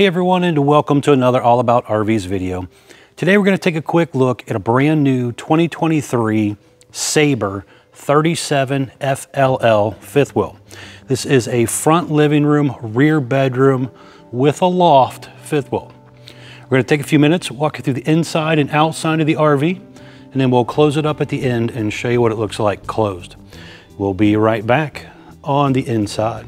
Hey everyone, and welcome to another All About RVs video. Today we're going to take a quick look at a brand new 2023 Sabre 37 FLL fifth wheel. This is a front living room, rear bedroom with a loft fifth wheel. We're going to take a few minutes, walk you through the inside and outside of the RV, and then we'll close it up at the end and show you what it looks like closed. We'll be right back on the inside.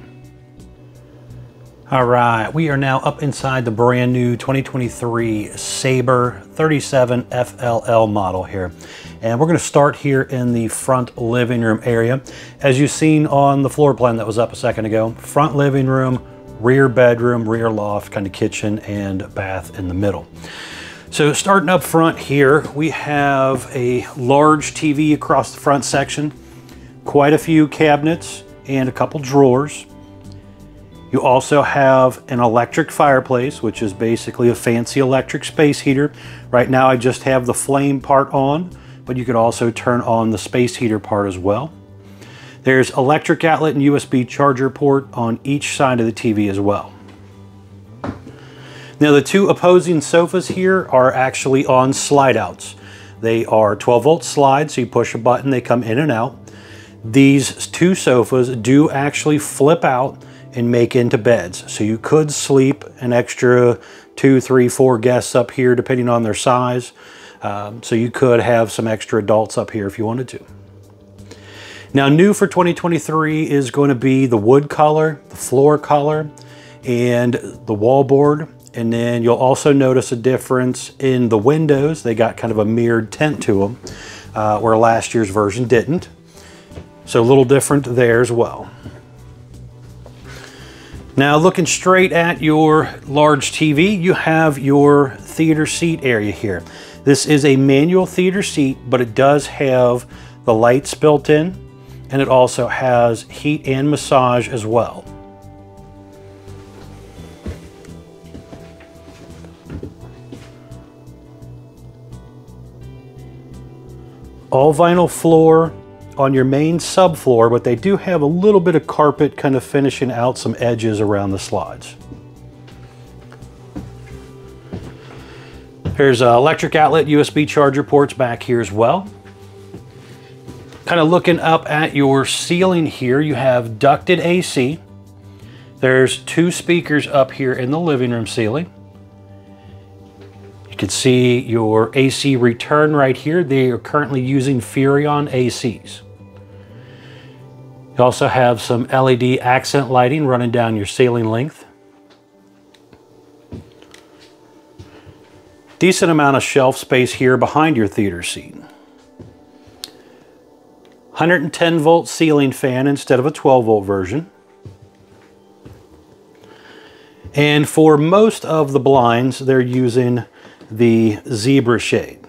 All right, we are now up inside the brand new 2023 Sabre 37 FLL model here. And we're gonna start here in the front living room area. As you've seen on the floor plan that was up a second ago, front living room, rear bedroom, rear loft, kind of kitchen and bath in the middle. So starting up front here, we have a large TV across the front section, quite a few cabinets and a couple drawers. You also have an electric fireplace, which is basically a fancy electric space heater. Right now I just have the flame part on, but you could also turn on the space heater part as well. There's electric outlet and USB charger port on each side of the TV as well. Now the two opposing sofas here are actually on slide outs. They are 12-volt slides, so you push a button, they come in and out. These two sofas do actually flip out and make into beds. So you could sleep an extra 2, 3, 4 guests up here, depending on their size. So you could have some extra adults up here if you wanted to. Now, new for 2023 is going to be the wood color, the floor color, and the wallboard. And then you'll also notice a difference in the windows. They got kind of a mirrored tint to them, where last year's version didn't. So a little different there as well. Now looking straight at your large TV, you have your theater seat area here. This is a manual theater seat, but it does have the lights built in, and it also has heat and massage as well. All vinyl floor on your main subfloor, but they do have a little bit of carpet kind of finishing out some edges around the slides. There's an electric outlet, USB charger ports back here as well. Kind of looking up at your ceiling here, you have ducted AC. There's two speakers up here in the living room ceiling. You can see your AC return right here. They are currently using Furion ACs. You also have some LED accent lighting running down your ceiling length. Decent amount of shelf space here behind your theater seat. 110 volt ceiling fan instead of a 12 volt version. And for most of the blinds, they're using the zebra shade.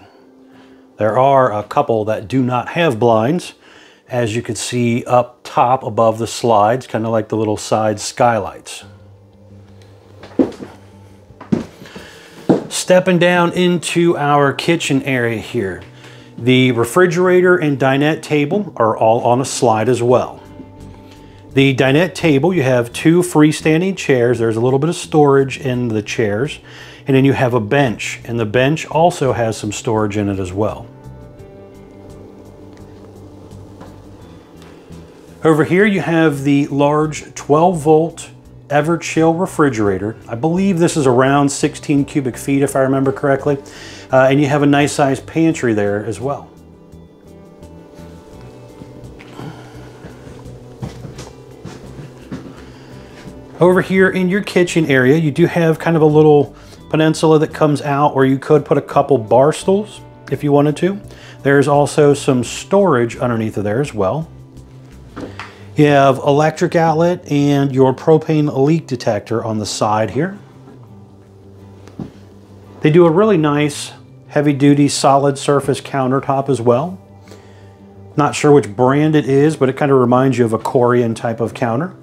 There are a couple that do not have blinds, as you can see up top above the slides, kind of like the little side skylights. Stepping down into our kitchen area here, the refrigerator and dinette table are all on a slide as well. The dinette table, you have two freestanding chairs. There's a little bit of storage in the chairs. And then you have a bench, and the bench also has some storage in it as well. Over here you have the large 12-volt Everchill refrigerator. I believe this is around 16 cubic feet if I remember correctly. And you have a nice sized pantry there as well. Over here in your kitchen area, you do have kind of a little peninsula that comes out where you could put a couple bar stools if you wanted to. There's also some storage underneath of there as well. You have electric outlet and your propane leak detector on the side here. They do a really nice heavy duty solid surface countertop as well. Not sure which brand it is, but it kind of reminds you of a Corian type of counter.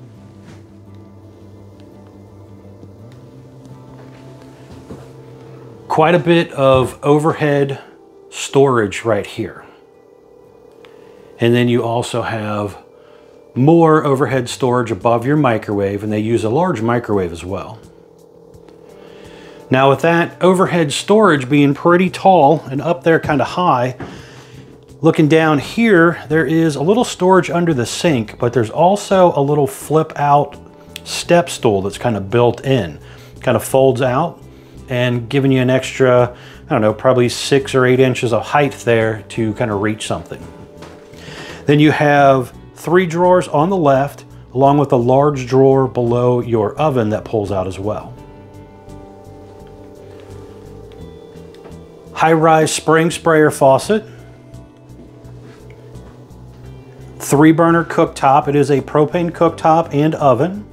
Quite a bit of overhead storage right here. And then you also have more overhead storage above your microwave, and they use a large microwave as well. Now with that overhead storage being pretty tall and up there kind of high, looking down here, there is a little storage under the sink, but there's also a little flip out step stool that's kind of built in, kind of folds out and giving you an extra, I don't know, probably 6 or 8 inches of height there to kind of reach something. Then you have 3 drawers on the left, along with a large drawer below your oven that pulls out as well. High-rise spring sprayer faucet. 3-burner cooktop. It is a propane cooktop and oven.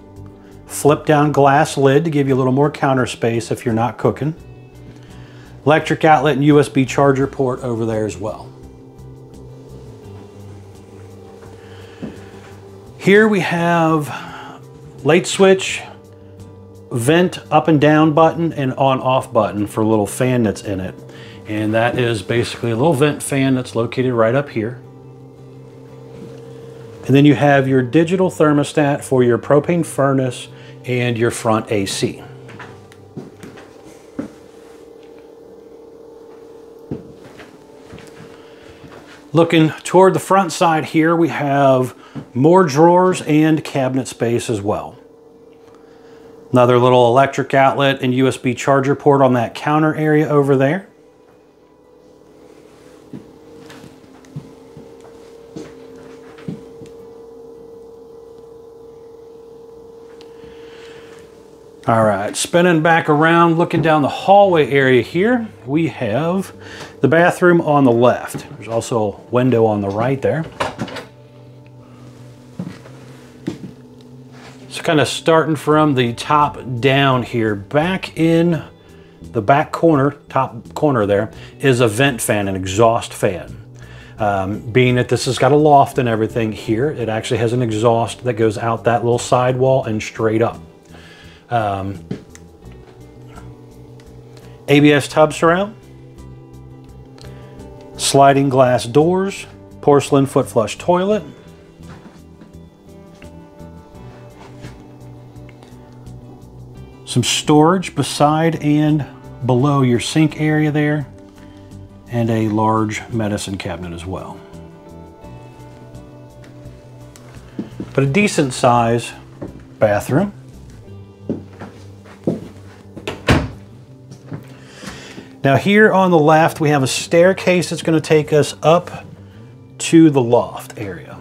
Flip-down glass lid to give you a little more counter space if you're not cooking. Electric outlet and USB charger port over there as well. Here we have light switch, vent up and down button, and on-off button for a little fan that's in it. And that is basically a little vent fan that's located right up here. And then you have your digital thermostat for your propane furnace and your front AC. Looking toward the front side here, we have more drawers and cabinet space as well. Another little electric outlet and USB charger port on that counter area over there. All right, spinning back around, looking down the hallway area here, we have the bathroom on the left. There's also a window on the right there. So kind of starting from the top down here, back in the back corner, top corner there, is a vent fan, an exhaust fan. Being that this has got a loft and everything here, it actually has an exhaust that goes out that little sidewall and straight up. ABS tub surround, sliding glass doors, porcelain foot flush toilet, some storage beside and below your sink area there, and a large medicine cabinet as well. But a decent size bathroom. Now here on the left, we have a staircase that's going to take us up to the loft area.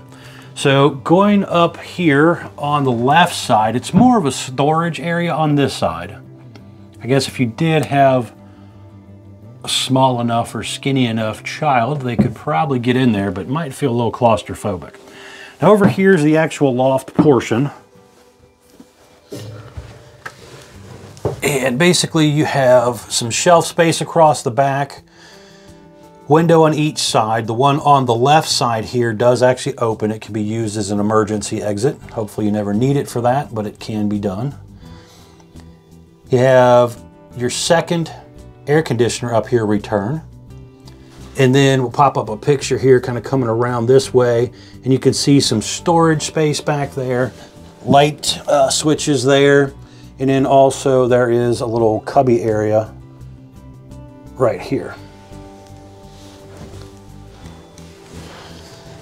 So going up here on the left side, it's more of a storage area on this side. I guess if you did have a small enough or skinny enough child, they could probably get in there, but it might feel a little claustrophobic. Now over here is the actual loft portion. And basically you have some shelf space across the back, window on each side. The one on the left side here does actually open. It can be used as an emergency exit. Hopefully you never need it for that, but it can be done. You have your second air conditioner up here return. And then we'll pop up a picture here kind of coming around this way. And you can see some storage space back there, light switches there. And then also there is a little cubby area right here.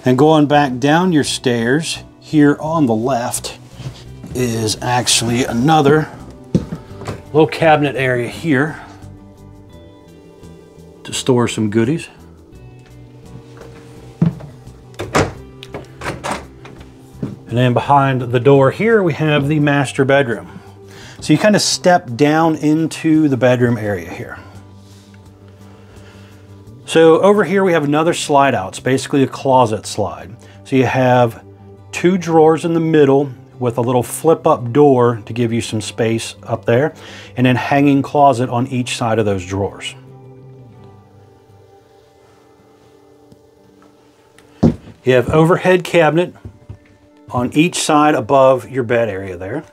And going back down your stairs, here on the left is actually another little cabinet area here to store some goodies. And then behind the door here, we have the master bedroom. So you kind of step down into the bedroom area here. So over here we have another slide out. It's basically a closet slide. So you have 2 drawers in the middle with a little flip up door to give you some space up there, and then hanging closet on each side of those drawers. You have overhead cabinet on each side above your bed area there.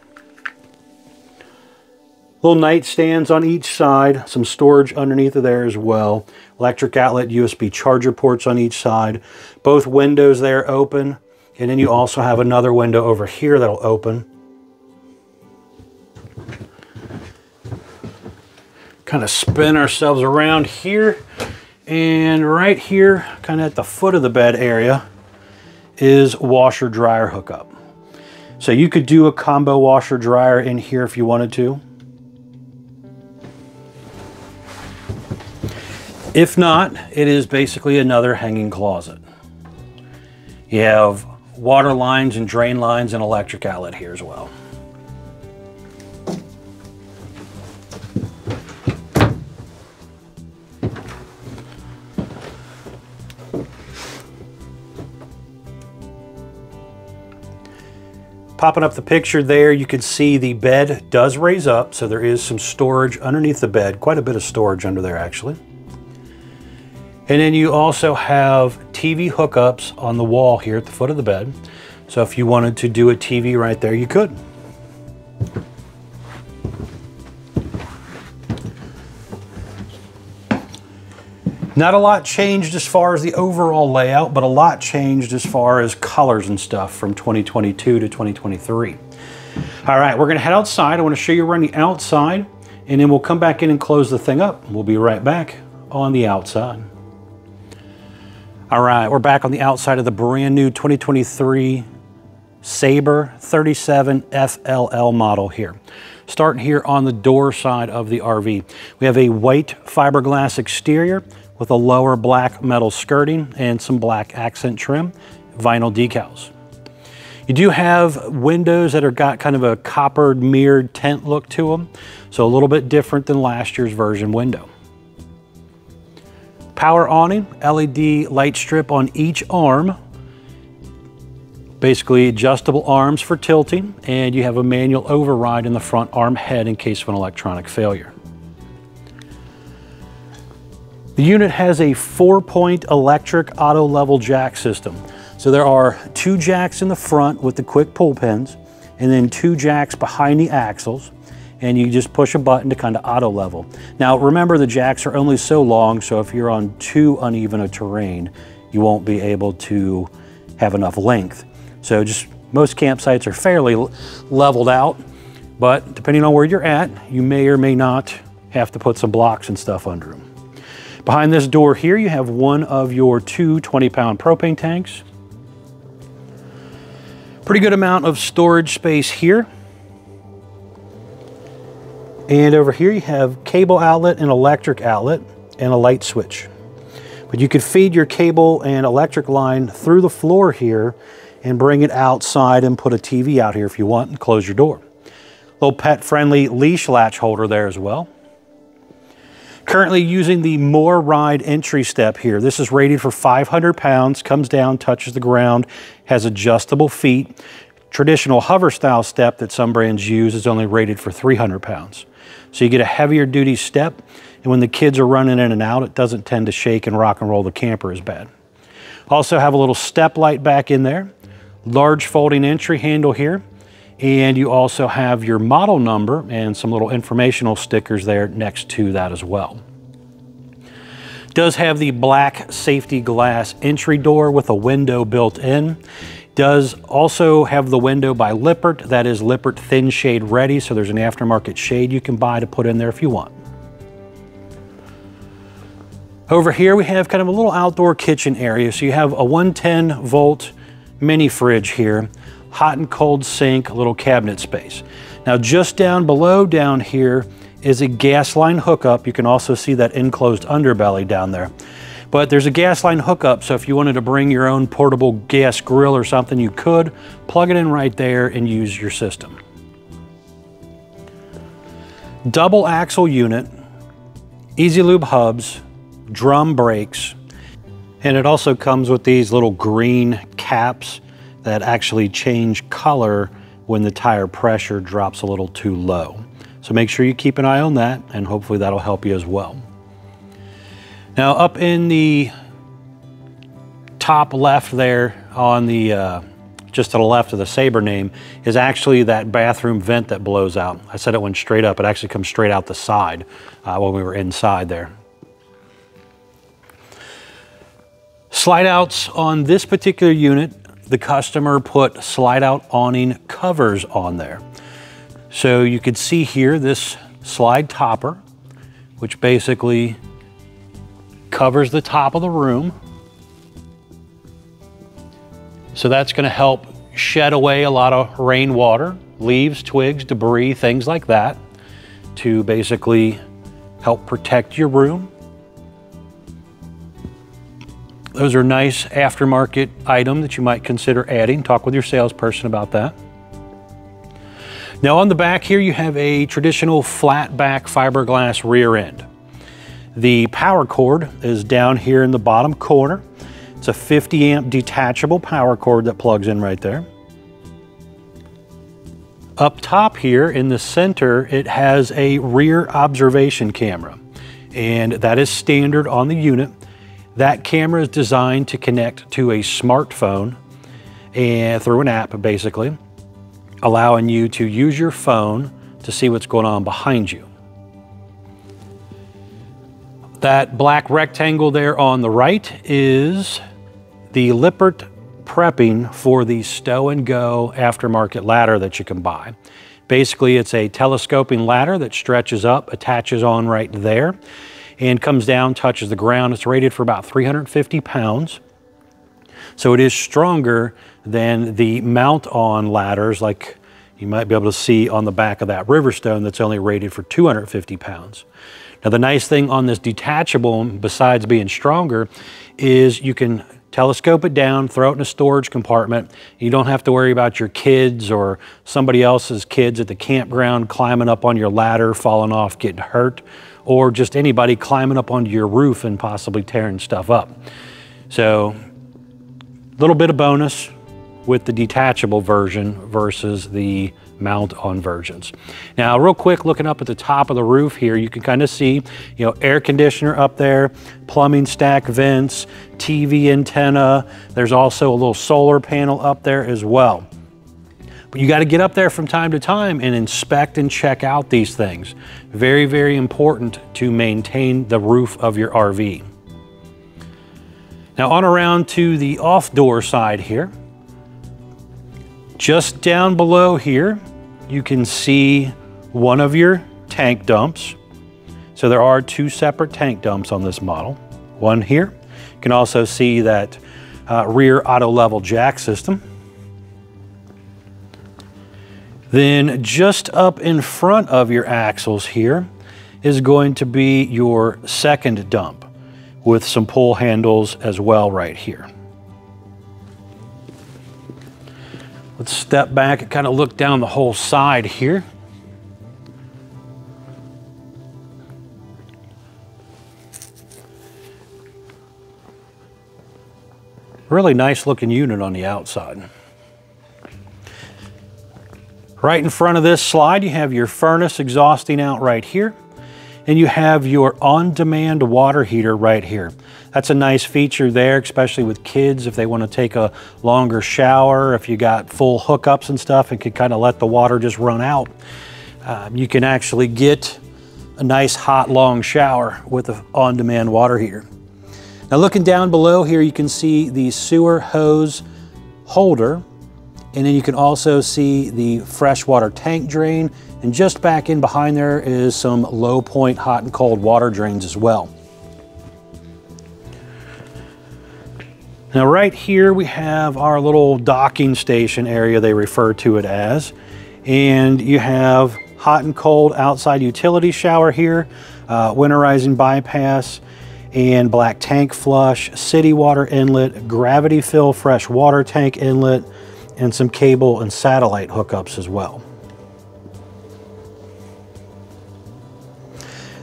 Little nightstands on each side, some storage underneath of there as well. Electric outlet, USB charger ports on each side. Both windows there open. And then you also have another window over here that'll open. kind of spin ourselves around here. And right here, kind of at the foot of the bed area, is washer dryer hookup. So you could do a combo washer dryer in here if you wanted to. If not, it is basically another hanging closet. You have water lines and drain lines and electric outlet here as well. Popping up the picture there, you can see the bed does raise up, so there is some storage underneath the bed, quite a bit of storage under there actually. And then you also have TV hookups on the wall here at the foot of the bed. So if you wanted to do a TV right there, you could. Not a lot changed as far as the overall layout, but a lot changed as far as colors and stuff from 2022 to 2023. All right, we're gonna head outside. I wanna show you running outside, and then we'll come back in and close the thing up. We'll be right back on the outside. All right, we're back on the outside of the brand new 2023 Sabre 37 FLL model here. Starting here on the door side of the RV. We have a white fiberglass exterior with a lower black metal skirting and some black accent trim, vinyl decals. You do have windows that are got kind of a coppered mirrored tint look to them, so a little bit different than last year's version window. Power awning, LED light strip on each arm, basically adjustable arms for tilting, and you have a manual override in the front arm head in case of an electronic failure. The unit has a 4-point electric auto level jack system. So there are 2 jacks in the front with the quick pull pins, and then 2 jacks behind the axles. And you just push a button to kind of auto level. Now remember, the jacks are only so long, so if you're on too uneven a terrain, you won't be able to have enough length. So just most campsites are fairly leveled out, but depending on where you're at, you may or may not have to put some blocks and stuff under them. Behind this door here, you have one of your 2 20-pound propane tanks. Pretty good amount of storage space here. And over here you have cable outlet and electric outlet and a light switch. But you could feed your cable and electric line through the floor here and bring it outside and put a TV out here if you want and close your door. Little pet-friendly leash latch holder there as well. Currently using the More Ride entry step here. This is rated for 500 pounds, comes down, touches the ground, has adjustable feet. Traditional hover style step that some brands use is only rated for 300 pounds. So you get a heavier duty step, and when the kids are running in and out, it doesn't tend to shake and rock and roll the camper as bad. Also have a little step light back in there, large folding entry handle here, and you also have your model number and some little informational stickers there next to that as well. Does have the black safety glass entry door with a window built in. Does also have the window by Lippert. That is Lippert thin shade ready, so there's an aftermarket shade you can buy to put in there if you want. Over here we have kind of a little outdoor kitchen area. So you have a 110 volt mini fridge here, hot and cold sink, a little cabinet space. Now just down below down here is a gas line hookup. You can also see that enclosed underbelly down there. But there's a gas line hookup, so if you wanted to bring your own portable gas grill or something, you could plug it in right there and use your system. Double axle unit, easy lube hubs, drum brakes, and it also comes with these little green caps that actually change color when the tire pressure drops a little too low. So make sure you keep an eye on that, and hopefully that'll help you as well. Now up in the top left there on the, just to the left of the Sabre name, is actually that bathroom vent that blows out. I said it went straight up. It actually comes straight out the side when we were inside there. Slide outs on this particular unit, the customer put slide out awning covers on there. So you could see here this slide topper which basically covers the top of the room. So that's going to help shed away a lot of rainwater, leaves, twigs, debris, things like that, to basically help protect your room. Those are nice aftermarket item that you might consider adding. Talk with your salesperson about that. Now on the back here, you have a traditional flat back fiberglass rear end. The power cord is down here in the bottom corner. It's a 50 amp detachable power cord that plugs in right there. Up top here in the center, it has a rear observation camera, and that is standard on the unit. That camera is designed to connect to a smartphone and through an app, basically, allowing you to use your phone to see what's going on behind you. That black rectangle there on the right is the Lippert prepping for the Stow and Go aftermarket ladder that you can buy. Basically, it's a telescoping ladder that stretches up, attaches on right there, and comes down, touches the ground. It's rated for about 350 pounds. So it is stronger than the mount-on ladders like you might be able to see on the back of that Riverstone that's only rated for 250 pounds. Now the nice thing on this detachable, besides being stronger, is you can telescope it down, throw it in a storage compartment. You don't have to worry about your kids or somebody else's kids at the campground climbing up on your ladder, falling off, getting hurt, or just anybody climbing up onto your roof and possibly tearing stuff up. So a little bit of bonus with the detachable version versus the mount-on versions. Now, real quick, looking up at the top of the roof here, you can kind of see, you know, air conditioner up there, plumbing stack vents, TV antenna. There's also a little solar panel up there as well. But you got to get up there from time to time and inspect and check out these things. Very, very important to maintain the roof of your RV. Now on around to the off-door side here. Just down below here, you can see one of your tank dumps. So there are two separate tank dumps on this model. One here. You can also see that rear auto level jack system. Then just up in front of your axles here is going to be your second dump with some pull handles as well right here. Let's step back and kind of look down the whole side here. Really nice looking unit on the outside. Right in front of this slide, you have your furnace exhausting out right here, and you have your on-demand water heater right here. That's a nice feature there, especially with kids if they want to take a longer shower, if you got full hookups and stuff and could kind of let the water just run out. You can actually get a nice hot long shower with an on-demand water heater. Now looking down below here, you can see the sewer hose holder. And then you can also see the freshwater tank drain. And just back in behind there is some low point hot and cold water drains as well. Now right here we have our little docking station area, they refer to it as. And you have hot and cold outside utility shower here, winterizing bypass, and black tank flush, city water inlet, gravity fill fresh water tank inlet, and some cable and satellite hookups as well.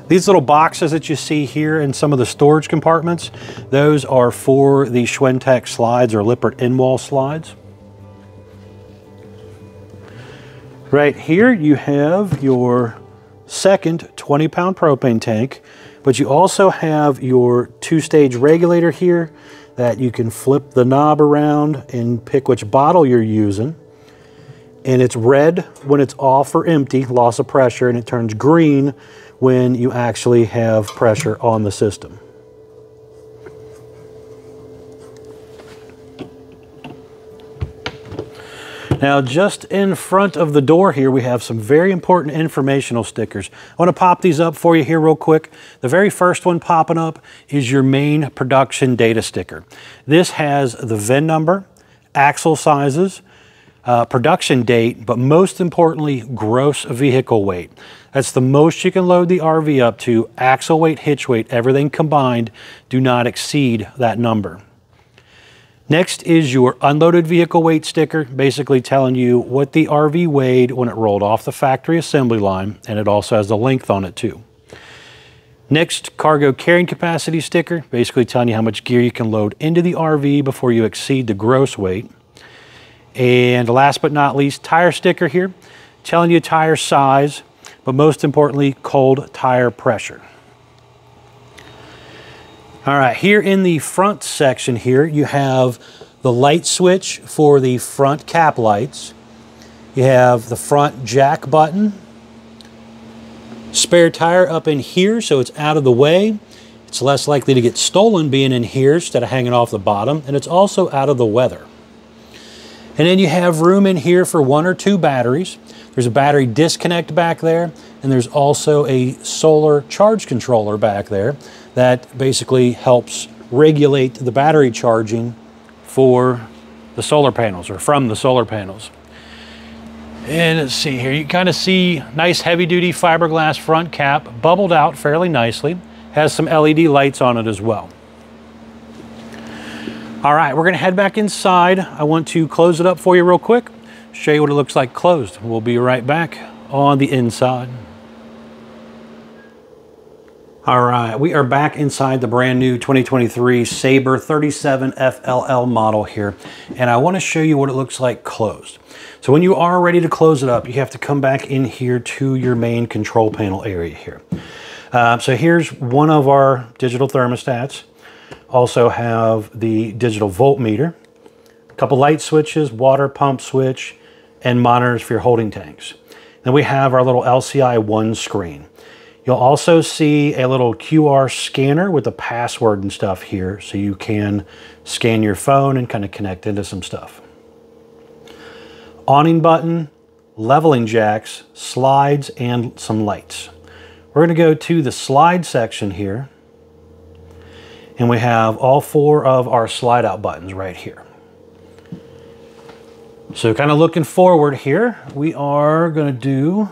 These little boxes that you see here in some of the storage compartments, those are for the Schwintek slides or Lippert in-wall slides. Right here you have your second 20-pound propane tank, but you also have your two-stage regulator here that you can flip the knob around and pick which bottle you're using. And it's red when it's off or empty, loss of pressure, and it turns green when you actually have pressure on the system. Now, just in front of the door here, we have some very important informational stickers. I want to pop these up for you here real quick. The very first one popping up is your main production data sticker. This has the VIN number, axle sizes, production date, but most importantly, gross vehicle weight. That's the most you can load the RV up to. Axle weight, hitch weight, everything combined, do not exceed that number. Next is your unloaded vehicle weight sticker, basically telling you what the RV weighed when it rolled off the factory assembly line, and it also has the length on it too. Next, cargo carrying capacity sticker, basically telling you how much gear you can load into the RV before you exceed the gross weight. And last but not least, tire sticker here, telling you tire size, but most importantly, cold tire pressure. All right, here in the front section here, you have the light switch for the front cap lights. You have the front jack button, spare tire up in here so it's out of the way. It's less likely to get stolen being in here instead of hanging off the bottom, and it's also out of the weather. And then you have room in here for one or two batteries. There's a battery disconnect back there, and there's also a solar charge controller back there that basically helps regulate the battery charging for the solar panels, or from the solar panels. And let's see here, you kind of see nice heavy-duty fiberglass front cap, bubbled out fairly nicely, has some LED lights on it as well. All right, we're gonna head back inside. I want to close it up for you real quick, show you what it looks like closed. We'll be right back on the inside. All right, we are back inside the brand new 2023 Sabre 37 FLL model here, and I wanna show you what it looks like closed. So when you are ready to close it up, you have to come back in here to your main control panel area here. So here's one of our digital thermostats. Also have the digital voltmeter, a couple light switches, water pump switch, and monitors for your holding tanks. Then we have our little LCI1 screen. You'll also see a little QR scanner with a password and stuff here, so you can scan your phone and kind of connect into some stuff. Awning button, leveling jacks, slides, and some lights. We're gonna go to the slide section here, and we have all four of our slide out buttons right here. So kind of looking forward here, we are gonna do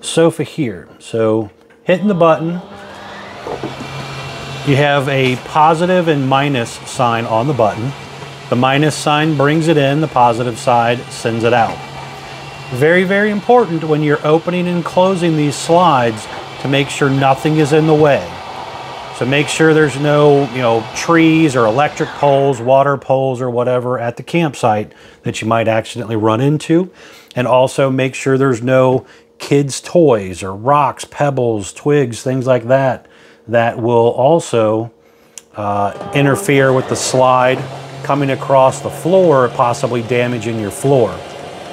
sofa here. So hitting the button, you have a positive and minus sign on the button. The minus sign brings it in, the positive side sends it out. Very, very important when you're opening and closing these slides to make sure nothing is in the way. So make sure there's no, trees or electric poles, water poles or whatever at the campsite that you might accidentally run into. And also make sure there's no kids' toys or rocks, pebbles, twigs, things like that, that will also interfere with the slide coming across the floor, possibly damaging your floor.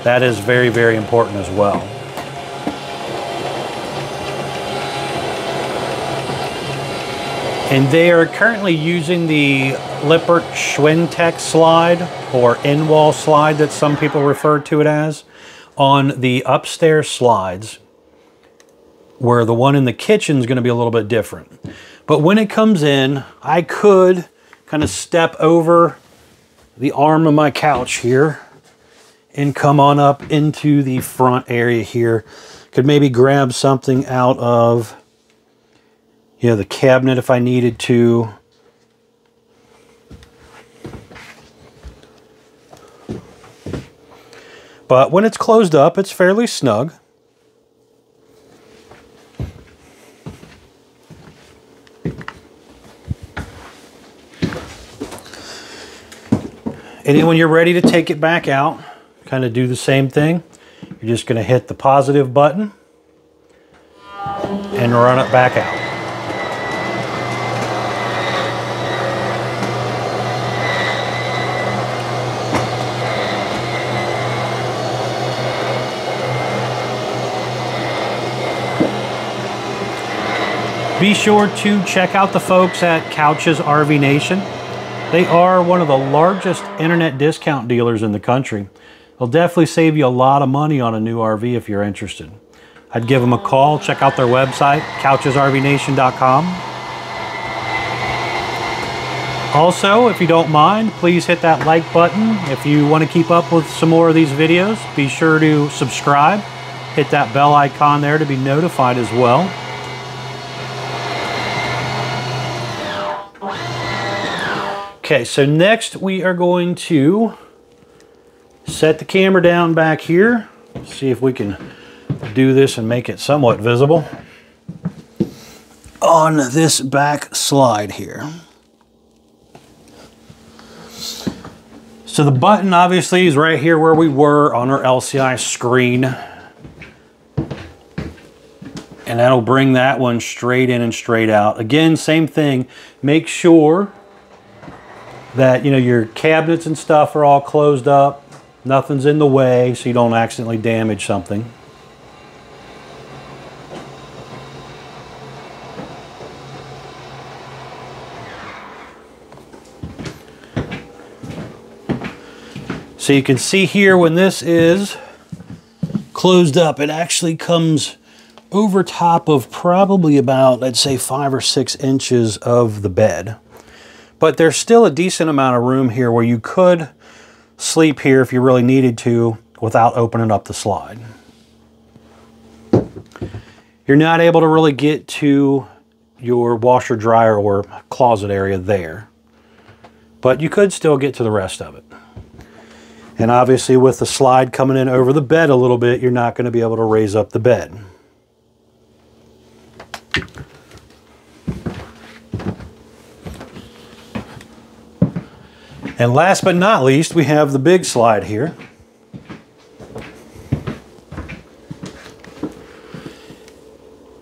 That is very, very important as well. And they are currently using the Lippert Schwintek slide, or in-wall slide that some people refer to it as, on the upstairs slides, where the one in the kitchen is going to be a little bit different. But when it comes in, I could kind of step over the arm of my couch here and come on up into the front area here. Could maybe grab something out of the cabinet if I needed to. But when it's closed up, it's fairly snug. And then when you're ready to take it back out, kind of do the same thing. You're just going to hit the positive button and run it back out. Be sure to check out the folks at Couch's RV Nation. They are one of the largest internet discount dealers in the country. They'll definitely save you a lot of money on a new RV if you're interested. I'd give them a call, check out their website, couchsrvnation.com. Also, if you don't mind, please hit that like button. If you want to keep up with some more of these videos, be sure to subscribe. Hit that bell icon there to be notified as well. Okay, so next we are going to set the camera down back here. See if we can do this and make it somewhat visible on this back slide here. So the button obviously is right here where we were on our LCI screen. And that'll bring that one straight in and straight out. Again, same thing. Make sure that, you know, your cabinets and stuff are all closed up. Nothing's in the way so you don't accidentally damage something. So you can see here when this is closed up, it actually comes over top of probably about, let's say, 5 or 6 inches of the bed. But there's still a decent amount of room here where you could sleep here if you really needed to without opening up the slide. You're not able to really get to your washer, dryer, or closet area there. But you could still get to the rest of it. And obviously with the slide coming in over the bed a little bit, you're not going to be able to raise up the bed. And last but not least, we have the big slide here.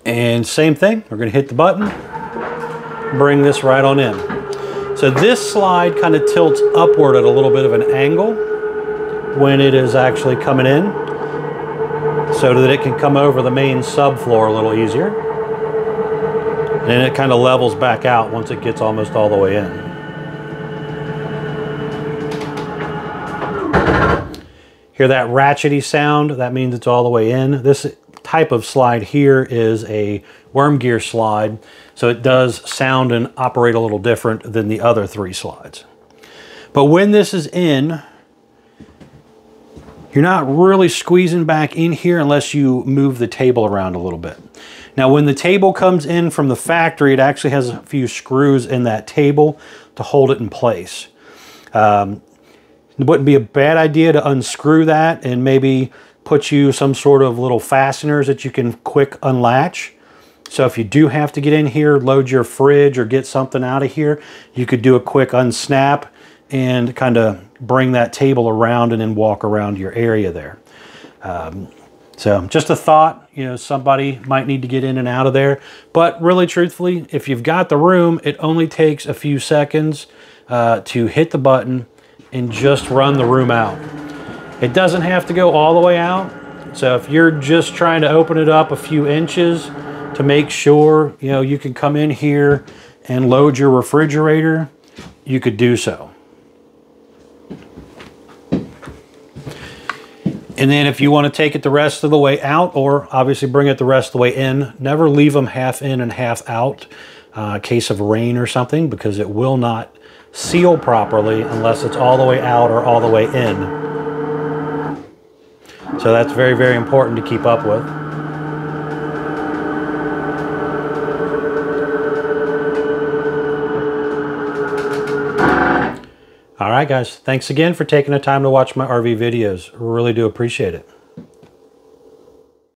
And same thing, we're going to hit the button, bring this right on in. So this slide kind of tilts upward at a little bit of an angle when it is actually coming in, so that it can come over the main subfloor a little easier. And then it kind of levels back out once it gets almost all the way in. Hear that ratchety sound? That means it's all the way in. This type of slide here is a worm gear slide, so it does sound and operate a little different than the other three slides. But when this is in, you're not really squeezing back in here unless you move the table around a little bit. Now, when the table comes in from the factory, it actually has a few screws in that table to hold it in place. It wouldn't be a bad idea to unscrew that and maybe put you some sort of little fasteners that you can quick unlatch. So if you do have to get in here, load your fridge or get something out of here, you could do a quick unsnap and kind of bring that table around and then walk around your area there. So just a thought, you know, somebody might need to get in and out of there. But really, truthfully, if you've got the room, it only takes a few seconds to hit the button and just run the room out. It doesn't have to go all the way out. So if you're just trying to open it up a few inches to make sure, you know, you can come in here and load your refrigerator, you could do so. And then if you want to take it the rest of the way out, or obviously bring it the rest of the way in, never leave them half in and half out in case of rain or something, because it will not seal properly unless it's all the way out or all the way in. So that's very, very important to keep up with. All right, guys, thanks again for taking the time to watch my RV videos. Really do appreciate it.